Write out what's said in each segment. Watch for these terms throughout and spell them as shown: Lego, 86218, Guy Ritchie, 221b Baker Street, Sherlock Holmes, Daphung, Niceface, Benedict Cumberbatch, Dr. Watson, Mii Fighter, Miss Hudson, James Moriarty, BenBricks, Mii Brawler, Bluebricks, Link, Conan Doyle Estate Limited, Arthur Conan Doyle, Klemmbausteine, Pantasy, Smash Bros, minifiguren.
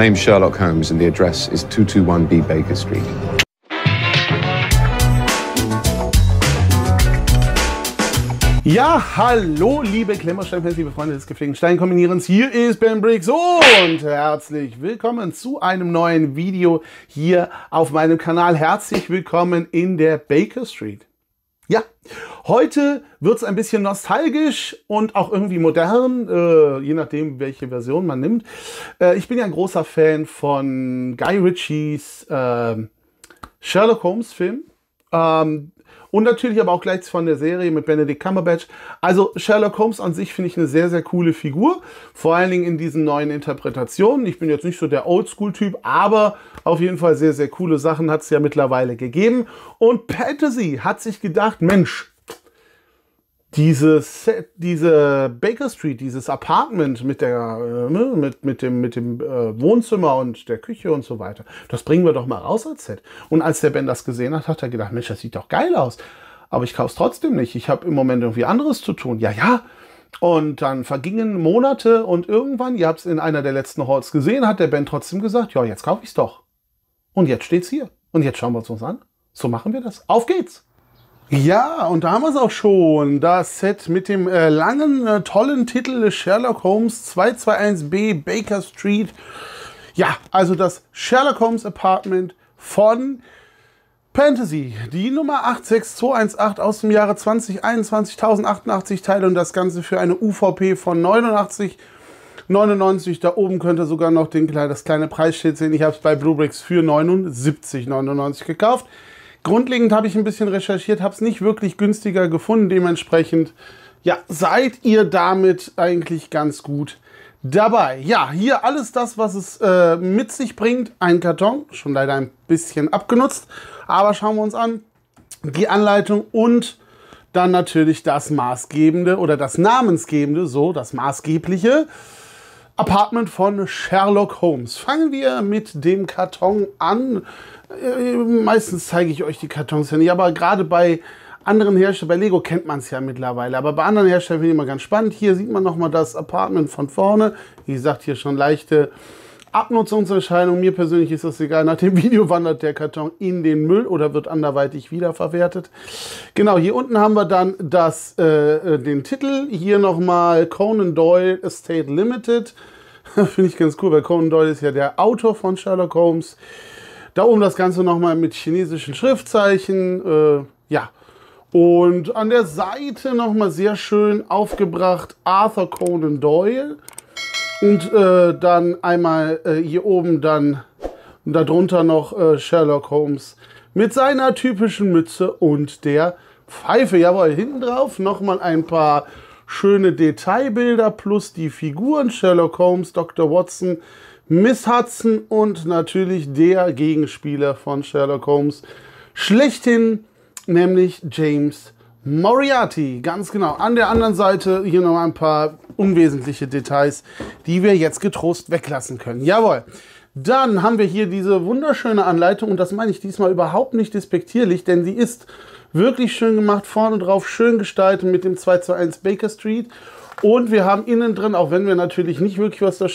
name's Sherlock Holmes and the address is 221b Baker Street. Ja, hallo liebe Klemmerstein-Fans, liebe Freunde des gepflegten Steinkombinierens. Hier ist BenBricks und herzlich willkommen zu einem neuen Video hier auf meinem Kanal. Herzlich willkommen in der Baker Street. Ja, heute wird es ein bisschen nostalgisch und auch irgendwie modern, je nachdem, welche Version man nimmt. Ich bin ja ein großer Fan von Guy Ritchies Sherlock Holmes Film. Und natürlich aber auch gleich von der Serie mit Benedict Cumberbatch. Also Sherlock Holmes an sich finde ich eine sehr, sehr coole Figur. Vor allen Dingen in diesen neuen Interpretationen. Ich bin jetzt nicht so der Oldschool-Typ, aber auf jeden Fall sehr, sehr coole Sachen hat es ja mittlerweile gegeben. Und Pantasy hat sich gedacht, Mensch, diese Baker Street, dieses Apartment mit dem Wohnzimmer und der Küche und so weiter, das bringen wir doch mal raus als Set. Und als der Ben das gesehen hat, hat er gedacht, Mensch, das sieht doch geil aus. Aber ich kaufe es trotzdem nicht. Ich habe im Moment irgendwie anderes zu tun. Ja, ja. Und dann vergingen Monate und irgendwann, ihr habt es in einer der letzten Hauls gesehen, hat der Ben trotzdem gesagt, ja, jetzt kaufe ich es doch. Und jetzt steht es hier. Und jetzt schauen wir es uns an. So machen wir das. Auf geht's. Ja, und da haben wir es auch schon. Das Set mit dem langen, tollen Titel Sherlock Holmes 221b Baker Street. Ja, also das Sherlock Holmes Apartment von Pantasy. Die Nummer 86218 aus dem Jahre 2021, 1088 Teile und das Ganze für eine UVP von 89,99. Da oben könnt ihr sogar noch das kleine Preisschild sehen. Ich habe es bei Bluebricks für 79,99 gekauft. Grundlegend habe ich ein bisschen recherchiert, habe es nicht wirklich günstiger gefunden. Dementsprechend, ja, seid ihr damit eigentlich ganz gut dabei. Ja, hier alles das, was es mit sich bringt. Ein Karton, schon leider ein bisschen abgenutzt. Aber schauen wir uns an. Die Anleitung und dann natürlich das maßgebende oder das namensgebende, so das maßgebliche Apartment von Sherlock Holmes. Fangen wir mit dem Karton an. Meistens zeige ich euch die Kartons ja nicht, aber gerade bei anderen Herstellern, bei Lego kennt man es ja mittlerweile, aber bei anderen Herstellern finde ich immer ganz spannend. Hier sieht man nochmal das Apartment von vorne. Wie gesagt, hier schon leichte Abnutzungserscheinung. Mir persönlich ist das egal. Nach dem Video wandert der Karton in den Müll oder wird anderweitig wiederverwertet. Genau, hier unten haben wir dann den Titel. Hier nochmal Conan Doyle Estate Limited. Finde ich ganz cool, weil Conan Doyle ist ja der Autor von Sherlock Holmes. Da oben das Ganze nochmal mit chinesischen Schriftzeichen. Ja, und an der Seite nochmal sehr schön aufgebracht Arthur Conan Doyle. Und dann einmal hier oben dann und darunter noch Sherlock Holmes mit seiner typischen Mütze und der Pfeife. Jawohl, hinten drauf nochmal ein paar schöne Detailbilder plus die Figuren Sherlock Holmes, Dr. Watson, Miss Hudson und natürlich der Gegenspieler von Sherlock Holmes schlechthin, nämlich James Moriarty, ganz genau. An der anderen Seite hier nochmal ein paar unwesentliche Details, die wir jetzt getrost weglassen können. Jawohl. Dann haben wir hier diese wunderschöne Anleitung und das meine ich diesmal überhaupt nicht despektierlich, denn sie ist wirklich schön gemacht, vorne drauf schön gestaltet mit dem 221 Baker Street. Und wir haben innen drin, auch wenn wir natürlich nicht wirklich was da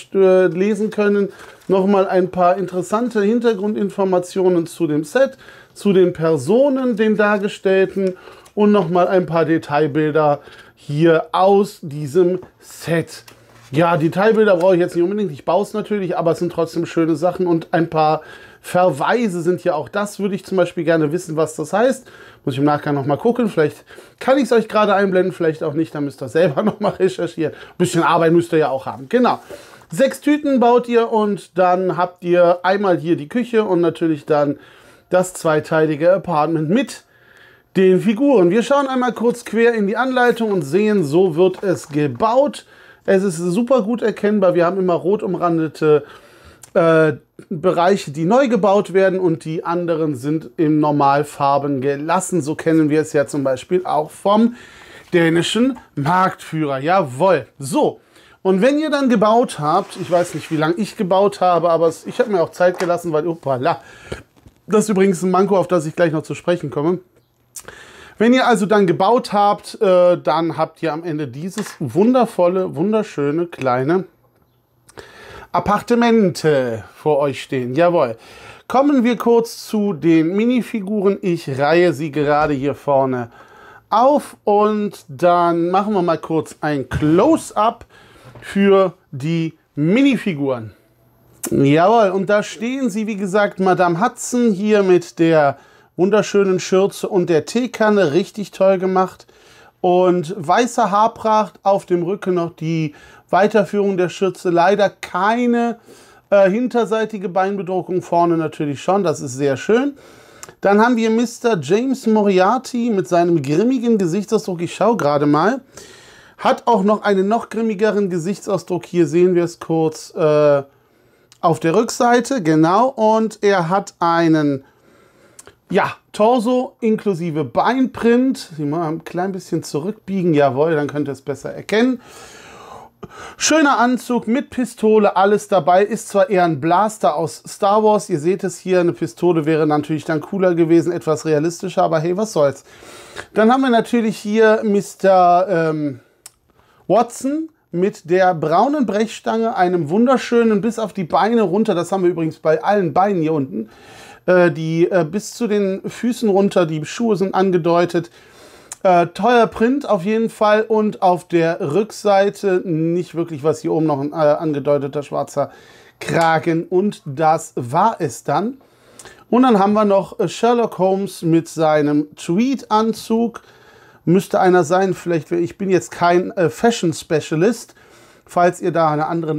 lesen können, nochmal ein paar interessante Hintergrundinformationen zu dem Set, zu den Personen, den Dargestellten und nochmal ein paar Detailbilder hier aus diesem Set. Ja, Detailbilder brauche ich jetzt nicht unbedingt, ich baue es natürlich, aber es sind trotzdem schöne Sachen und ein paar Verweise sind ja auch das, würde ich zum Beispiel gerne wissen, was das heißt. Muss ich im Nachgang nochmal gucken, vielleicht kann ich es euch gerade einblenden, vielleicht auch nicht, dann müsst ihr selber nochmal recherchieren. Ein bisschen Arbeit müsst ihr ja auch haben, genau. 6 Tüten baut ihr und dann habt ihr einmal hier die Küche und natürlich dann das zweiteilige Apartment mit den Figuren. Wir schauen einmal kurz quer in die Anleitung und sehen, so wird es gebaut. Es ist super gut erkennbar, wir haben immer rot umrandete Bereiche, die neu gebaut werden und die anderen sind im Normalfarben gelassen. So kennen wir es ja zum Beispiel auch vom dänischen Marktführer. Jawohl. So, und wenn ihr dann gebaut habt, ich weiß nicht, wie lange ich gebaut habe, aber ich habe mir auch Zeit gelassen, weil, hoppala, das ist übrigens ein Manko, auf das ich gleich noch zu sprechen komme. Wenn ihr also dann gebaut habt, dann habt ihr am Ende dieses wundervolle, wunderschöne kleine Appartemente vor euch stehen. Jawohl. Kommen wir kurz zu den Minifiguren. Ich reihe sie gerade hier vorne auf und dann machen wir mal kurz ein Close-up für die Minifiguren. Jawohl, und da stehen sie, wie gesagt, Madame Hudson hier mit der wunderschönen Schürze und der Teekanne, richtig toll gemacht. Und weiße Haarpracht, auf dem Rücken noch die Weiterführung der Schürze. Leider keine hinterseitige Beinbedruckung, vorne natürlich schon, das ist sehr schön. Dann haben wir Mr. James Moriarty mit seinem grimmigen Gesichtsausdruck, ich schaue gerade mal. Hat auch noch einen noch grimmigeren Gesichtsausdruck, hier sehen wir es kurz auf der Rückseite, genau. Und er hat einen... ja, Torso inklusive Beinprint. Sie mal ein klein bisschen zurückbiegen, jawohl, dann könnt ihr es besser erkennen. Schöner Anzug mit Pistole, alles dabei. Ist zwar eher ein Blaster aus Star Wars, ihr seht es hier, eine Pistole wäre natürlich dann cooler gewesen, etwas realistischer, aber hey, was soll's. Dann haben wir natürlich hier Mr. Watson mit der braunen Brechstange, einem wunderschönen, bis auf die Beine runter, das haben wir übrigens bei allen Beinen hier unten, die bis zu den Füßen runter, die Schuhe sind angedeutet. Teuer Print auf jeden Fall und auf der Rückseite nicht wirklich was, hier oben noch ein angedeuteter schwarzer Kragen und das war es dann. Und dann haben wir noch Sherlock Holmes mit seinem Tweed-Anzug. Müsste einer sein, vielleicht, ich bin jetzt kein Fashion-Specialist. Falls ihr da einen anderen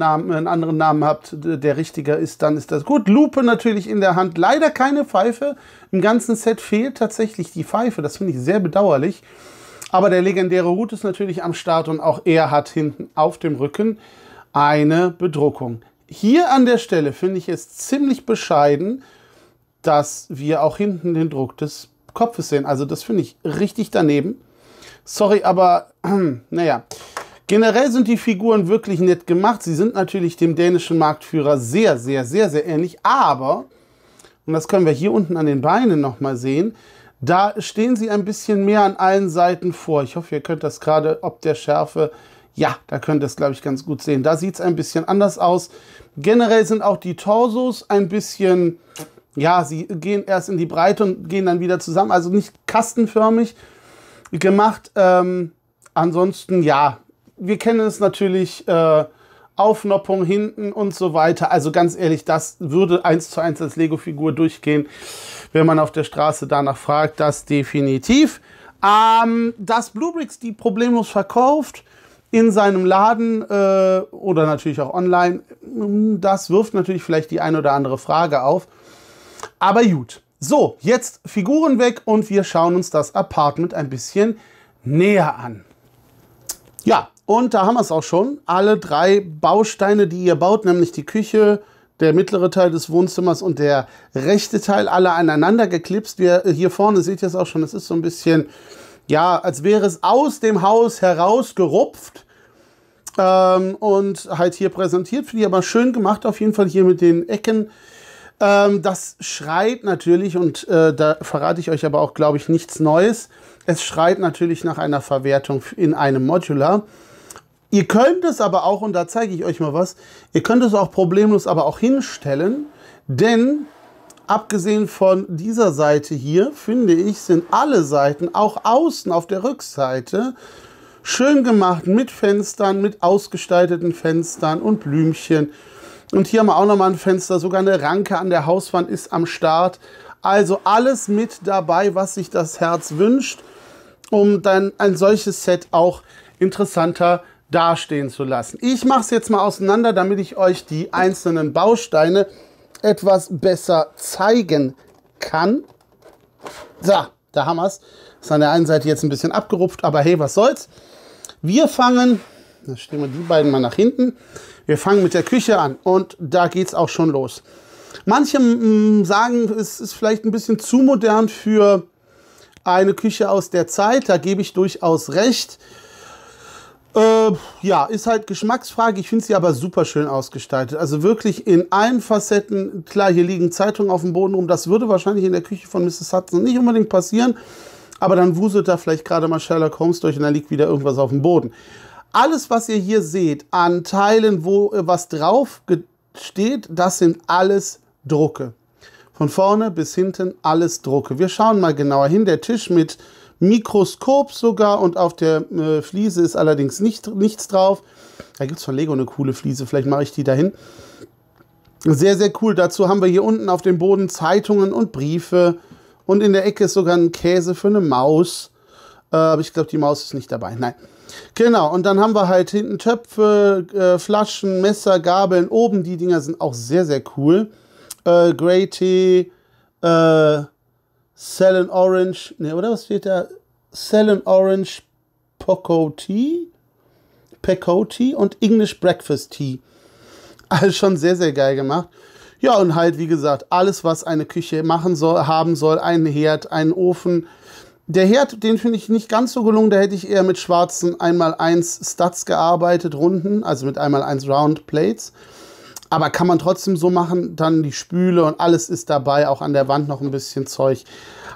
Namen habt, der richtiger ist, dann ist das gut. Lupe natürlich in der Hand. Leider keine Pfeife. Im ganzen Set fehlt tatsächlich die Pfeife. Das finde ich sehr bedauerlich. Aber der legendäre Hut ist natürlich am Start und auch er hat hinten auf dem Rücken eine Bedruckung. Hier an der Stelle finde ich es ziemlich bescheiden, dass wir auch hinten den Druck des Kopfes sehen. Also das finde ich richtig daneben. Sorry, aber naja. Generell sind die Figuren wirklich nett gemacht. Sie sind natürlich dem dänischen Marktführer sehr, sehr, sehr, sehr ähnlich. Aber, und das können wir hier unten an den Beinen nochmal sehen, da stehen sie ein bisschen mehr an allen Seiten vor. Ich hoffe, ihr könnt das gerade ob der Schärfe, ja, da könnt ihr es, glaube ich, ganz gut sehen. Da sieht es ein bisschen anders aus. Generell sind auch die Torsos ein bisschen, ja, sie gehen erst in die Breite und gehen dann wieder zusammen. Also nicht kastenförmig gemacht. Ansonsten, ja, wir kennen es natürlich, Aufnoppung hinten und so weiter. Also ganz ehrlich, das würde 1:1 als Lego-Figur durchgehen, wenn man auf der Straße danach fragt. Das definitiv. Dass Bluebricks die problemlos verkauft in seinem Laden oder natürlich auch online, das wirft natürlich vielleicht die ein oder andere Frage auf. Aber gut. So, jetzt Figuren weg und wir schauen uns das Apartment ein bisschen näher an. Ja, und da haben wir es auch schon. Alle drei Bausteine, die ihr baut, nämlich die Küche, der mittlere Teil des Wohnzimmers und der rechte Teil, alle aneinander geklipst. Hier vorne seht ihr es auch schon, es ist so ein bisschen, ja, als wäre es aus dem Haus herausgerupft und halt hier präsentiert. Finde ich aber schön gemacht, auf jeden Fall hier mit den Ecken. Das schreit natürlich, und da verrate ich euch aber auch, glaube ich, nichts Neues. Es schreit natürlich nach einer Verwertung in einem Modular. Ihr könnt es aber auch, und da zeige ich euch mal was, ihr könnt es auch problemlos aber auch hinstellen, denn abgesehen von dieser Seite hier, finde ich, sind alle Seiten, auch außen auf der Rückseite, schön gemacht mit Fenstern, mit ausgestalteten Fenstern und Blümchen. Und hier haben wir auch nochmal ein Fenster, sogar eine Ranke an der Hauswand ist am Start. Also alles mit dabei, was sich das Herz wünscht, um dann ein solches Set auch interessanter dastehen zu lassen. Ich mache es jetzt mal auseinander, damit ich euch die einzelnen Bausteine etwas besser zeigen kann. So, da haben wir es. Ist an der einen Seite jetzt ein bisschen abgerupft, aber hey, was soll's. Wir fangen, da stellen wir die beiden mal nach hinten. Wir fangen mit der Küche an und da geht es auch schon los. Manche sagen, es ist vielleicht ein bisschen zu modern für eine Küche aus der Zeit. Da gebe ich durchaus recht. Ja, ist halt Geschmacksfrage. Ich finde sie aber super schön ausgestaltet. Also wirklich in allen Facetten. Klar, hier liegen Zeitungen auf dem Boden rum. Das würde wahrscheinlich in der Küche von Mrs. Hudson nicht unbedingt passieren. Aber dann wuselt da vielleicht gerade mal Sherlock Holmes durch und da liegt wieder irgendwas auf dem Boden. Alles, was ihr hier seht, an Teilen, wo was drauf steht, das sind alles Drucke. Von vorne bis hinten alles Drucke. Wir schauen mal genauer hin. Der Tisch mit Mikroskop sogar und auf der Fliese ist allerdings nichts drauf. Da gibt es von Lego eine coole Fliese, vielleicht mache ich die dahin. Sehr, sehr cool. Dazu haben wir hier unten auf dem Boden Zeitungen und Briefe. Und in der Ecke ist sogar ein Käse für eine Maus. Aber ich glaube, die Maus ist nicht dabei. Nein. Genau, und dann haben wir halt hinten Töpfe, Flaschen, Messer, Gabeln. Oben die Dinger sind auch sehr, sehr cool. Grey Tea, Ceylon Orange, ne, oder was steht da? Ceylon Orange Pekoe Tea und English Breakfast Tea. Also schon sehr, sehr geil gemacht. Ja, und halt, wie gesagt, alles, was eine Küche machen soll, haben soll, einen Herd, einen Ofen. Der Herd, den finde ich nicht ganz so gelungen, da hätte ich eher mit schwarzen 1x1 Studs gearbeitet, Runden, also mit 1x1 Round Plates. Aber kann man trotzdem so machen, dann die Spüle und alles ist dabei, auch an der Wand noch ein bisschen Zeug.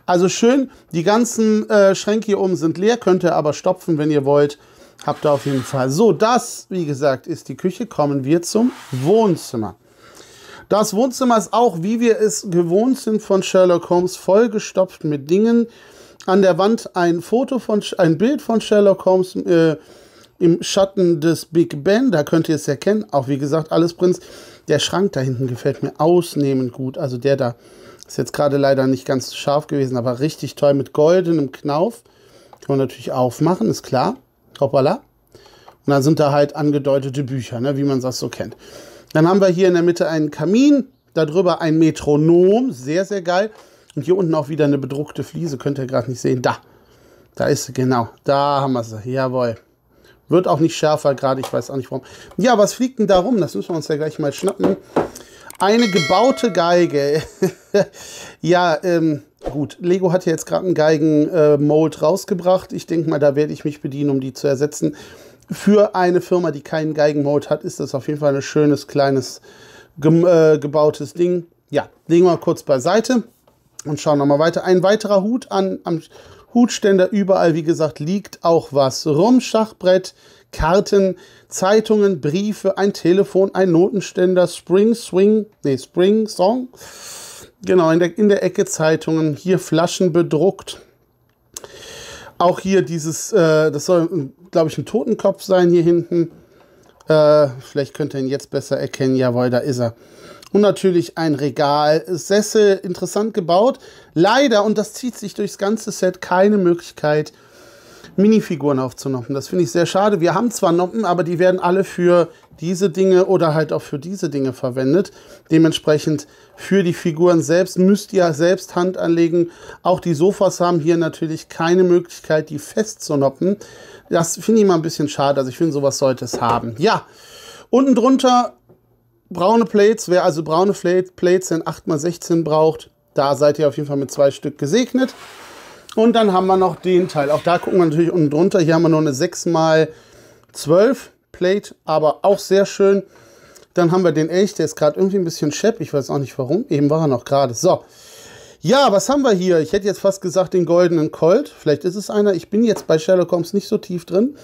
Also schön, die ganzen Schränke hier oben sind leer, könnt ihr aber stopfen, wenn ihr wollt. Habt ihr auf jeden Fall. So, das, wie gesagt, ist die Küche. Kommen wir zum Wohnzimmer. Das Wohnzimmer ist auch, wie wir es gewohnt sind von Sherlock Holmes, vollgestopft mit Dingen. An der Wand ein Bild von Sherlock Holmes im Schatten des Big Ben. Da könnt ihr es erkennen. Auch wie gesagt, alles Prinz. Der Schrank da hinten gefällt mir ausnehmend gut. Also der da ist jetzt gerade leider nicht ganz scharf gewesen, aber richtig toll mit goldenem Knauf. Kann man natürlich aufmachen, ist klar. Hoppala. Und dann sind da halt angedeutete Bücher, ne, wie man das so kennt. Dann haben wir hier in der Mitte einen Kamin, darüber ein Metronom, sehr, sehr geil. Und hier unten auch wieder eine bedruckte Fliese, könnt ihr gerade nicht sehen. Da ist sie, genau. Da haben wir sie, jawohl. Wird auch nicht schärfer gerade, ich weiß auch nicht warum. Ja, was fliegt denn da rum? Das müssen wir uns ja gleich mal schnappen. Eine gebaute Geige. Ja, gut, Lego hat ja jetzt gerade einen Geigen-Mold rausgebracht. Ich denke mal, da werde ich mich bedienen, um die zu ersetzen. Für eine Firma, die keinen Geigen-Mold hat, ist das auf jeden Fall ein schönes, kleines, gebautes Ding. Ja, legen wir mal kurz beiseite und schauen nochmal weiter. Ein weiterer Hut am Hutständer. Überall, wie gesagt, liegt auch was rum. Schachbrett, Karten, Zeitungen, Briefe, ein Telefon, ein Notenständer, Spring Song. Genau, in der Ecke Zeitungen, hier Flaschen bedruckt. Auch hier dieses, das soll, glaube ich, ein Totenkopf sein hier hinten. Vielleicht könnt ihr ihn jetzt besser erkennen. Jawohl, da ist er. Und natürlich ein Regal, Sessel, interessant gebaut. Leider, und das zieht sich durchs ganze Set, keine Möglichkeit, Minifiguren aufzunoppen. Das finde ich sehr schade. Wir haben zwar Noppen, aber die werden alle für diese Dinge oder halt auch für diese Dinge verwendet. Dementsprechend für die Figuren selbst müsst ihr selbst Hand anlegen. Auch die Sofas haben hier natürlich keine Möglichkeit, die fest zu noppen. Das finde ich mal ein bisschen schade. Also ich finde, sowas sollte es haben. Ja, unten drunter braune Plates. Wer also braune Plates in 8x16 braucht, da seid ihr auf jeden Fall mit 2 Stück gesegnet. Und dann haben wir noch den Teil. Auch da gucken wir natürlich unten drunter. Hier haben wir nur eine 6x12 Plate, aber auch sehr schön. Dann haben wir den Elch, der ist gerade irgendwie ein bisschen schepp. Ich weiß auch nicht warum. Eben war er noch gerade. So. Ja, was haben wir hier? Ich hätte jetzt fast gesagt den goldenen Colt. Vielleicht ist es einer. Ich bin jetzt bei Sherlock Holmes nicht so tief drin.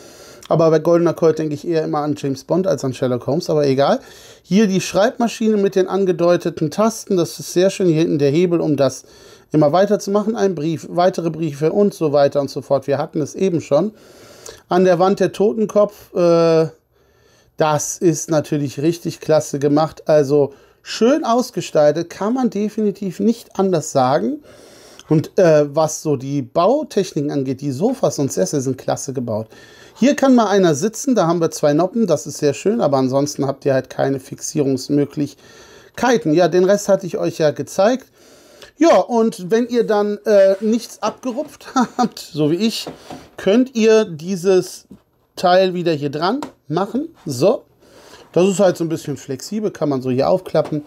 Aber bei goldener Colt denke ich eher immer an James Bond als an Sherlock Holmes. Aber egal. Hier die Schreibmaschine mit den angedeuteten Tasten. Das ist sehr schön. Hier hinten der Hebel, um das immer weiterzumachen, ein Brief, weitere Briefe und so weiter und so fort. Wir hatten es eben schon. An der Wand der Totenkopf, das ist natürlich richtig klasse gemacht. Also schön ausgestaltet, kann man definitiv nicht anders sagen. Und was so die Bautechniken angeht, die Sofas und Sessel sind klasse gebaut. Hier kann mal einer sitzen, da haben wir 2 Noppen, das ist sehr schön, aber ansonsten habt ihr halt keine Fixierungsmöglichkeiten. Ja, den Rest hatte ich euch ja gezeigt. Ja, und wenn ihr dann nichts abgerupft habt, so wie ich, könnt ihr dieses Teil wieder hier dran machen. So, das ist halt so ein bisschen flexibel, kann man so hier aufklappen.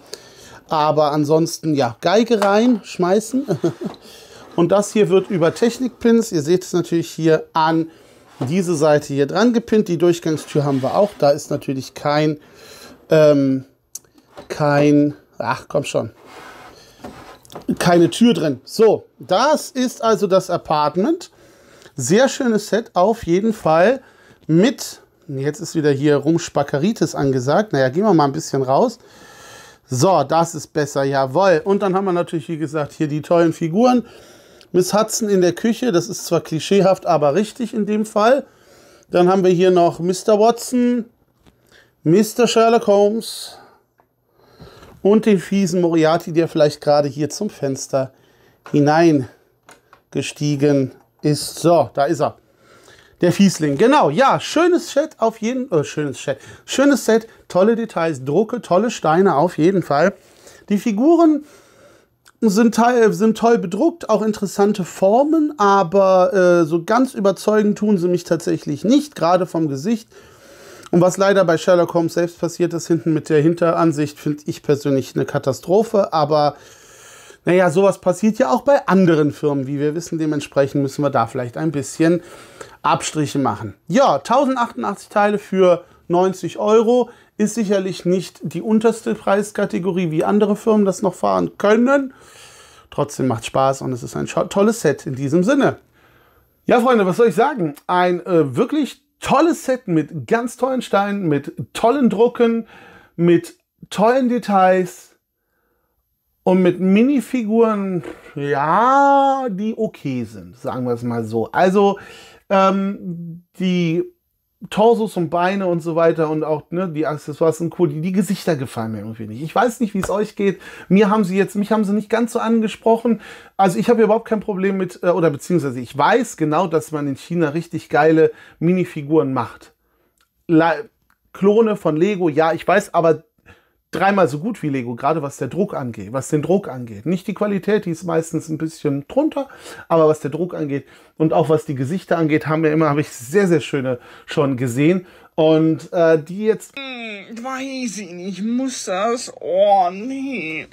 Aber ansonsten, ja, Geige rein, schmeißen. Und das hier wird über Technikpins, ihr seht es natürlich hier an diese Seite hier dran gepinnt. Die Durchgangstür haben wir auch, da ist natürlich keine Tür drin. So, das ist also das Apartment. Sehr schönes Set, auf jeden Fall mit, jetzt ist wieder hier Rumspakeritis angesagt. Naja, gehen wir mal ein bisschen raus. So, das ist besser, jawohl. Und dann haben wir natürlich, wie gesagt, hier die tollen Figuren. Miss Hudson in der Küche, das ist zwar klischeehaft, aber richtig in dem Fall. Dann haben wir hier noch Mr. Watson, Mr. Sherlock Holmes und den fiesen Moriarty, der vielleicht gerade hier zum Fenster hineingestiegen ist. So, da ist er. Der Fiesling, genau, ja, schönes Set auf jeden Fall, schönes Set, tolle Details, Drucke, tolle Steine auf jeden Fall. Die Figuren sind toll bedruckt, auch interessante Formen, aber so ganz überzeugend tun sie mich tatsächlich nicht, gerade vom Gesicht. Und was leider bei Sherlock Holmes selbst passiert ist, hinten mit der Hinteransicht, finde ich persönlich eine Katastrophe, aber naja, sowas passiert ja auch bei anderen Firmen, wie wir wissen. Dementsprechend müssen wir da vielleicht ein bisschen Abstriche machen. Ja, 1088 Teile für 90 € ist sicherlich nicht die unterste Preiskategorie, wie andere Firmen das noch fahren können. Trotzdem macht es Spaß und es ist ein tolles Set in diesem Sinne. Ja, Freunde, was soll ich sagen? Ein wirklich tolles Set mit ganz tollen Steinen, mit tollen Drucken, mit tollen Details. Und mit Minifiguren, ja, die okay sind, sagen wir es mal so. Also die Torsos und Beine und so weiter und auch die Accessoires und Co., die Gesichter gefallen mir irgendwie nicht. Ich weiß nicht, wie es euch geht. Mich haben sie nicht ganz so angesprochen. Also ich habe überhaupt kein Problem mit, oder beziehungsweise ich weiß genau, dass man in China richtig geile Minifiguren macht. Klone von Lego, ja, ich weiß, aber dreimal so gut wie Lego, gerade was der Druck angeht, Nicht die Qualität, die ist meistens ein bisschen drunter, aber was der Druck angeht und auch was die Gesichter angeht, habe ich sehr, sehr schöne schon gesehen. Und die jetzt... weiß ich nicht, muss das? Oh, nee.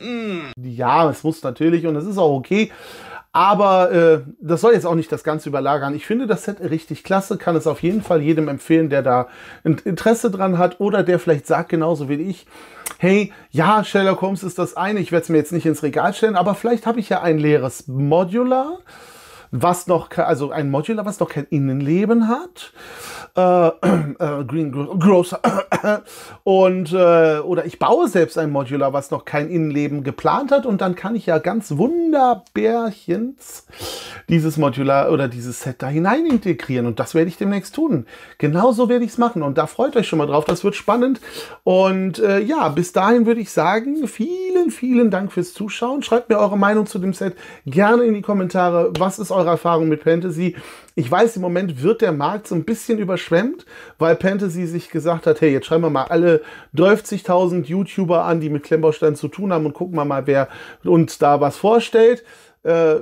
Ja, es muss natürlich und das ist auch okay. Aber das soll jetzt auch nicht das Ganze überlagern. Ich finde das Set richtig klasse, kann es auf jeden Fall jedem empfehlen, der da Interesse dran hat oder der vielleicht sagt, genauso wie ich, hey, ja, Sherlock Holmes ist das eine, ich werde es mir jetzt nicht ins Regal stellen, aber vielleicht habe ich ja ein leeres Modular, was noch, also ein Modular, was noch kein Innenleben hat. Oder ich baue selbst ein Modular, was noch kein Innenleben geplant hat und dann kann ich ja ganz wunderbärchens dieses Modular oder dieses Set da hinein integrieren und das werde ich demnächst tun. Genauso werde ich es machen und da freut euch schon mal drauf, das wird spannend und ja, bis dahin würde ich sagen, vielen, vielen Dank fürs Zuschauen. Schreibt mir eure Meinung zu dem Set gerne in die Kommentare. Was ist eure Erfahrung mit Pantasy? Ich weiß, im Moment wird der Markt so ein bisschen überschwemmt, weil Pantasy sich gesagt hat, hey, jetzt schreiben wir mal alle 30.000 YouTuber an, die mit Klemmbausteinen zu tun haben und gucken wir mal, wer uns da was vorstellt.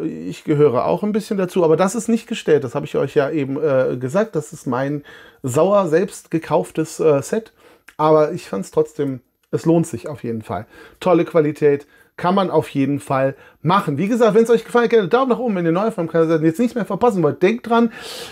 Ich gehöre auch ein bisschen dazu, aber das ist nicht gestellt. Das habe ich euch ja eben gesagt. Das ist mein sauer selbst gekauftes Set. Aber ich fand es trotzdem, es lohnt sich auf jeden Fall. Tolle Qualität. Kann man auf jeden Fall machen. Wie gesagt, wenn es euch gefallen hat, gerne Daumen nach oben, wenn ihr neu auf meinem Kanal seid und jetzt nichts mehr verpassen wollt. Denkt dran,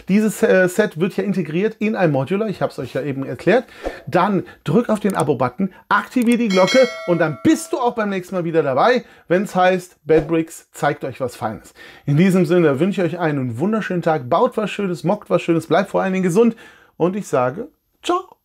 dieses Set wird ja integriert in ein Modular. Ich habe es euch ja eben erklärt. Dann drückt auf den Abo-Button, aktiviert die Glocke und dann bist du auch beim nächsten Mal wieder dabei, wenn es heißt, BenBricks zeigt euch was Feines. In diesem Sinne wünsche ich euch einen wunderschönen Tag. Baut was Schönes, mockt was Schönes, bleibt vor allen Dingen gesund und ich sage, ciao!